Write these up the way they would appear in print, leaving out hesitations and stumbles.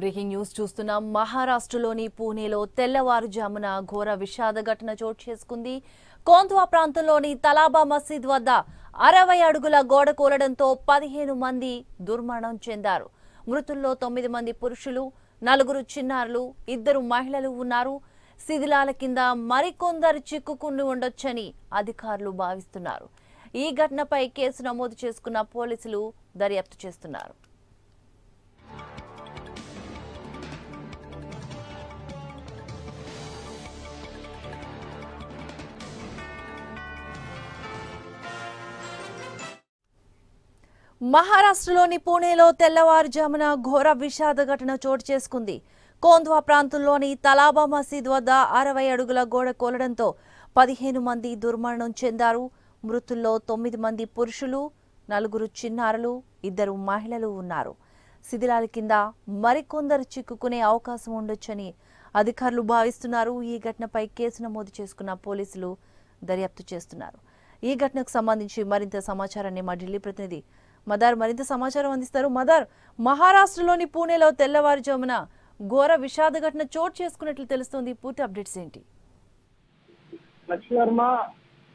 Breaking news చూస్తున్నాం. మహారాష్ట్రలోని పూణేలో తెల్లవారుజామున ఘోర విషాద ఘటన చోటు చేసుకుంది. కోంద్వా ప్రాంతంలోని తలాబా మసీద్ వద్ద 60 అడుగుల గోడ కూలడంతో 15 మంది దుర్మరణం చెందారు. మృతుల్లో 9 మంది పురుషులు, 4 చిన్నారులు, 2 మహిళలు ఉన్నారు. శిథిలాల కింద మరికొందరు చిక్కుకుని ఉండొచ్చని అధికారులు భావిస్తున్నారు. ఈ ఘటనపై కేసు నమోదు చేసుకున్న పోలీసులు దర్యాప్తు చేస్తున్నారు. మహారాష్ట్రలోని పూణేలో తెల్లవారుజామున ఘోర విషాద ఘటన చోటు చేసుకుంది. కోంద్వా ప్రాంతంలోని తలాబా మసీద్ వద్ద 60 అడుగుల గోడ కూలడంతో 15 మంది దుర్మరణం చెందారు. మృతుల్లో 9 మంది పురుషులు, 4 చిన్నారులు, 2 మహిళలు ఉన్నారు. శిథిలాల కింద మరికొందరు చిక్కుకునే అవకాశం ఉండొచ్చని అధికారులు భావిస్తున్నారు. ఈ ఘటనపై కేసు నమోదు చేసుకున్న పోలీసులు దర్యాప్తు చేస్తున్నారు. ఈ ఘటనకు సంబంధించి మరింత సమాచారాన్ని మా ఢిల్లీ ప్రతినిధి మదార్ మరింత సమాచారం అందిస్తారు. మదార్, మహారాష్ట్రలోని పూణేలో తెల్లవారుజామున ఘోర విషాద ఘటన చోటు చేసుకున్నట్లు తెలుస్తుంది. పూర్తి అప్డేట్స్ ఏంటి? లక్ష్మీ వర్మ,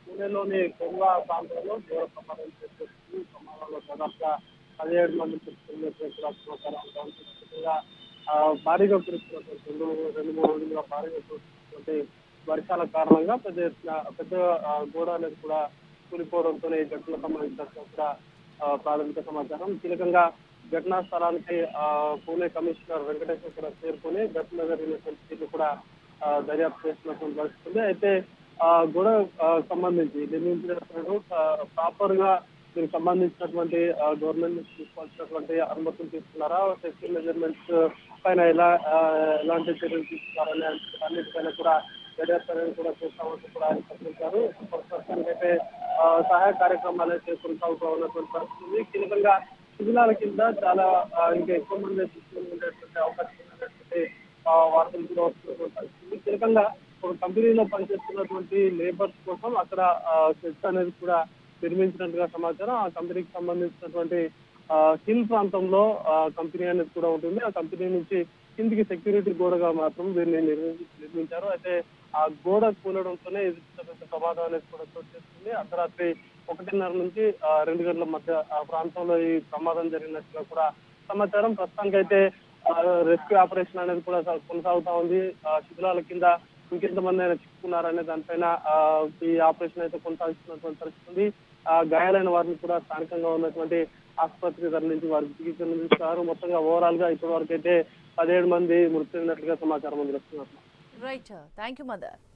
పూణేలోని కొంగా ప్రాంతంలో ఘోర ప్రమాదం చేసేస్తుంది. ప్రమాదంలో దాదాపుగా 17 మంది భారీగా కురుస్తున్నటువంటి 2-3 రోజులుగా భారీగా కురుస్తున్నటువంటి వర్షాల కారణంగా పెద్ద గోడ అనేది కూడా కూలిపోవడంతో ఈ ఘటనకు సంబంధించినట్టు కూడా ప్రాథమిక సమాచారం. కీలకంగా ఘటనా స్థలానికి పూణే కమిషనర్ వెంకటేశ్వర చేరుకుని ఘటన జరిగినటువంటి కూడా దర్యాప్తు చేస్తున్నటువంటి పరిస్థితుంది. అయితే గోడ సంబంధించి నిర్మించినప్పుడు ప్రాపర్ గా దీనికి సంబంధించినటువంటి గవర్నమెంట్ నుంచి తీసుకోవాల్సినటువంటి అనుమతులు తీసుకున్నారా, సేఫ్టీ మెజర్మెంట్స్ పైన ఎలాంటి చర్యలు తీసుకున్నారనే అన్నిటిపైన కూడా దర్యాప్తు కూడా చేస్తామని కూడా ఆయన ప్రకటించారు. ప్రస్తుతానికైతే సహాయ కార్యక్రమాలు చేపడతా ఉన్నటువంటి పరిస్థితుంది. కీలకంగా శిథిలాల కింద చాలా ఇంకా ఎక్కువ మంది తీసుకునేటువంటి అవకాశం ఉన్నటువంటి వార్తలు కూడా వస్తున్నటువంటి పరిస్థితుంది. కీలకంగా ఒక కంపెనీలో పనిచేస్తున్నటువంటి లేబర్స్ కోసం అక్కడ సెట్స్ అనేది కూడా నిర్మించినట్టుగా సమాచారం. ఆ కంపెనీకి సంబంధించినటువంటి హిల్ ప్రాంతంలో కంపెనీ అనేది కూడా ఉంటుంది. ఆ కంపెనీ నుంచి కిందికి సెక్యూరిటీ గోడగా మాత్రం దీన్ని నిర్మించారు. అయితే ఆ గోడ కూలడంతోనే ఇది ప్రమాదం అనేది కూడా చోటు చేస్తుంది. అర్ధరాత్రి 1:30 నుంచి 2 గంటల మధ్య ఆ ప్రాంతంలో ఈ ప్రమాదం జరిగినట్టుగా కూడా సమాచారం. ప్రస్తుతానికైతే రెస్క్యూ ఆపరేషన్ అనేది కూడా కొనసాగుతా ఉంది. శిథిలాల కింద ఇంకెంతమంది అయినా చిక్కుకున్నారనే దానిపైన ఈ ఆపరేషన్ అయితే కొనసాగిస్తున్నటువంటి పరిస్థితుంది. గాయాలైన వారిని కూడా స్థానికంగా ఉన్నటువంటి ఆసుపత్రికి తరలించి వారికి చికిత్స అందిస్తున్నారు. మొత్తంగా ఓవరాల్ గా ఇప్పటి వరకు అయితే 17 మంది మృతి చెందినట్లుగా సమాచారం అందిస్తున్నారు.